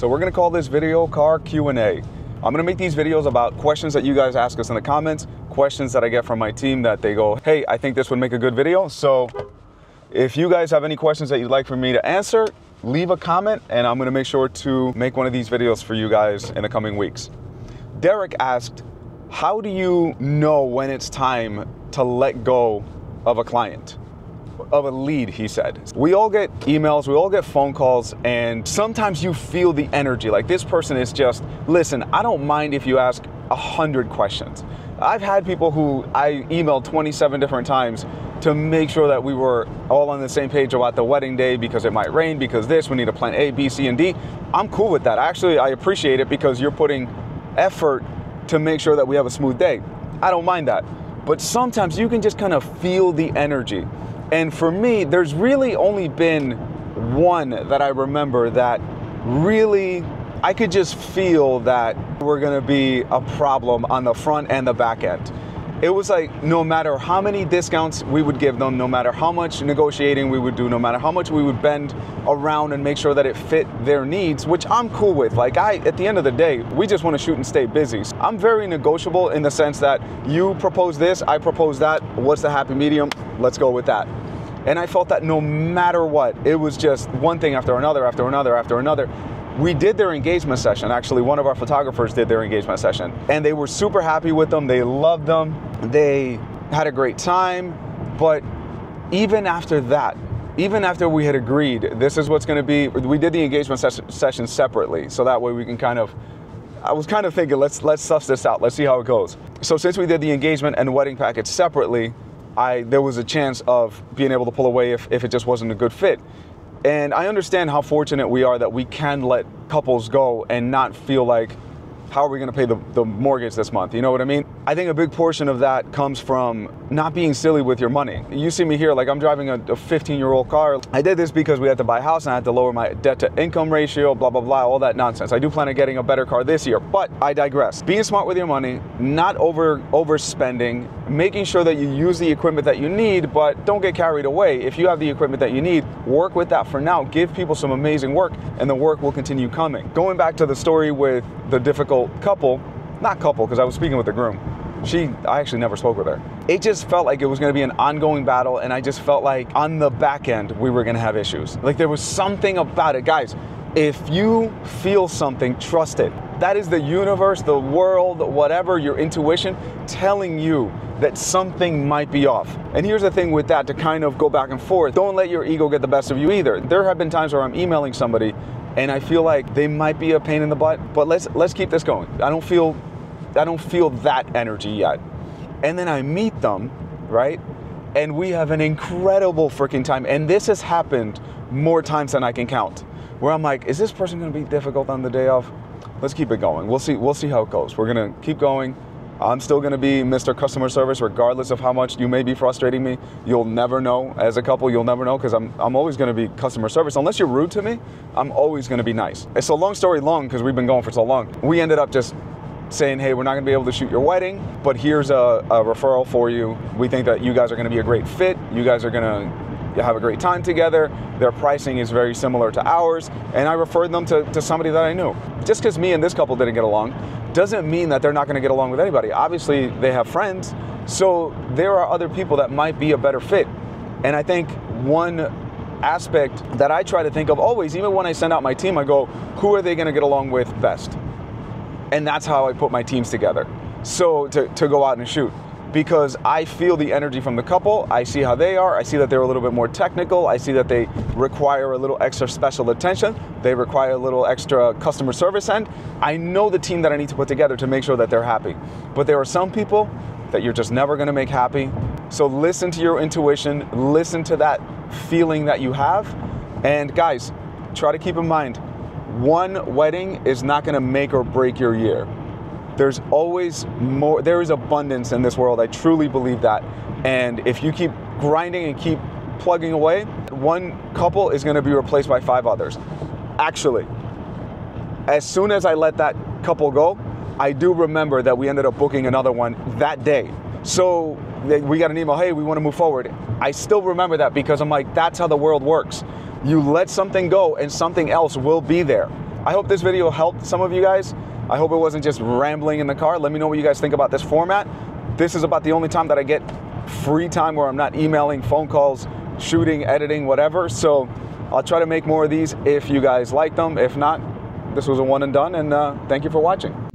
So we're gonna call this video Car Q&A. I'm gonna make these videos about questions that you guys ask us in the comments, questions that I get from my team that they go, hey, I think this would make a good video. So if you guys have any questions that you'd like for me to answer, leave a comment and I'm gonna make sure to make one of these videos for you guys in the coming weeks. Derek asked, how do you know when it's time to let go of a client? Of a lead, he said. We all get emails, we all get phone calls, and sometimes you feel the energy. Like this person is just, listen, I don't mind if you ask 100 questions. I've had people who I emailed 27 different times to make sure that we were all on the same page about the wedding day because it might rain, because this, we need to plan A, B, C, and D. I'm cool with that. Actually, I appreciate it because you're putting effort to make sure that we have a smooth day. I don't mind that. But sometimes you can just kind of feel the energy. And for me, there's really only been one that I remember that really, I could just feel that we're gonna be a problem on the front and the back end. It was like, no matter how many discounts we would give them, no matter how much negotiating we would do, no matter how much we would bend around and make sure that it fit their needs, which I'm cool with. Like at the end of the day, we just wanna shoot and stay busy. I'm very negotiable in the sense that you propose this, I propose that, what's the happy medium? Let's go with that. And I felt that no matter what, it was just one thing after another, after another, after another. We did their engagement session. Actually, one of our photographers did their engagement session and they were super happy with them. They loved them. They had a great time. But even after that, even after we had agreed, this is what's going to be, we did the engagement session separately. So that way we can kind of, I was kind of thinking, let's suss this out. Let's see how it goes. So since we did the engagement and wedding package separately, there was a chance of being able to pull away if it just wasn't a good fit. And I understand how fortunate we are that we can let couples go and not feel like, how are we gonna pay the mortgage this month? You know what I mean? I think a big portion of that comes from not being silly with your money. You see me here, like I'm driving a 15-year-old car. I did this because we had to buy a house and I had to lower my debt to income ratio, blah, blah, blah, all that nonsense. I do plan on getting a better car this year, but I digress. Being smart with your money, not overspending, making sure that you use the equipment that you need, but don't get carried away. If you have the equipment that you need, work with that for now. Give people some amazing work and the work will continue coming. Going back to the story with the difficult couple, not couple, because I was speaking with the groom. I actually never spoke with her. It just felt like it was gonna be an ongoing battle, and I just felt like on the back end, we were gonna have issues. Like there was something about it. Guys, if you feel something, trust it. That is the universe, the world, whatever, your intuition, telling you that something might be off. And here's the thing with that, to kind of go back and forth, don't let your ego get the best of you either. There have been times where I'm emailing somebody and I feel like they might be a pain in the butt, but let's keep this going. I don't feel that energy yet. And then I meet them, right? And we have an incredible freaking time. And this has happened more times than I can count, where I'm like, is this person gonna be difficult on the day off? Let's keep it going. We'll see how it goes. We're gonna keep going. I'm still gonna be Mr. Customer Service, regardless of how much you may be frustrating me. You'll never know, as a couple, you'll never know, because I'm always gonna be customer service. Unless you're rude to me, I'm always gonna be nice. It's a long story long, because we've been going for so long. We ended up just saying, hey, we're not gonna be able to shoot your wedding, but here's a referral for you. We think that you guys are gonna be a great fit. You guys are gonna have a great time together. Their pricing is very similar to ours. And I referred them to somebody that I knew. Just because me and this couple didn't get along, doesn't mean that they're not going to get along with anybody. Obviously, they have friends, so there are other people that might be a better fit. And I think one aspect that I try to think of always, even when I send out my team, I go, who are they going to get along with best? And that's how I put my teams together. So to go out and shoot, because I feel the energy from the couple. I see how they are. I see that they're a little bit more technical. I see that they require a little extra special attention. They require a little extra customer service end. I know the team that I need to put together to make sure that they're happy. But there are some people that you're just never gonna make happy. So listen to your intuition, listen to that feeling that you have. And guys, try to keep in mind, one wedding is not gonna make or break your year. There's always more, there is abundance in this world. I truly believe that. And if you keep grinding and keep plugging away, one couple is gonna be replaced by 5 others. Actually, as soon as I let that couple go, I do remember that we ended up booking another one that day. So we got an email, hey, we wanna move forward. I still remember that because I'm like, that's how the world works. You let something go and something else will be there. I hope this video helped some of you guys. I hope it wasn't just rambling in the car. Let me know what you guys think about this format. This is about the only time that I get free time where I'm not emailing, phone calls, shooting, editing, whatever. So I'll try to make more of these if you guys like them. If not, this was a one and done, and thank you for watching.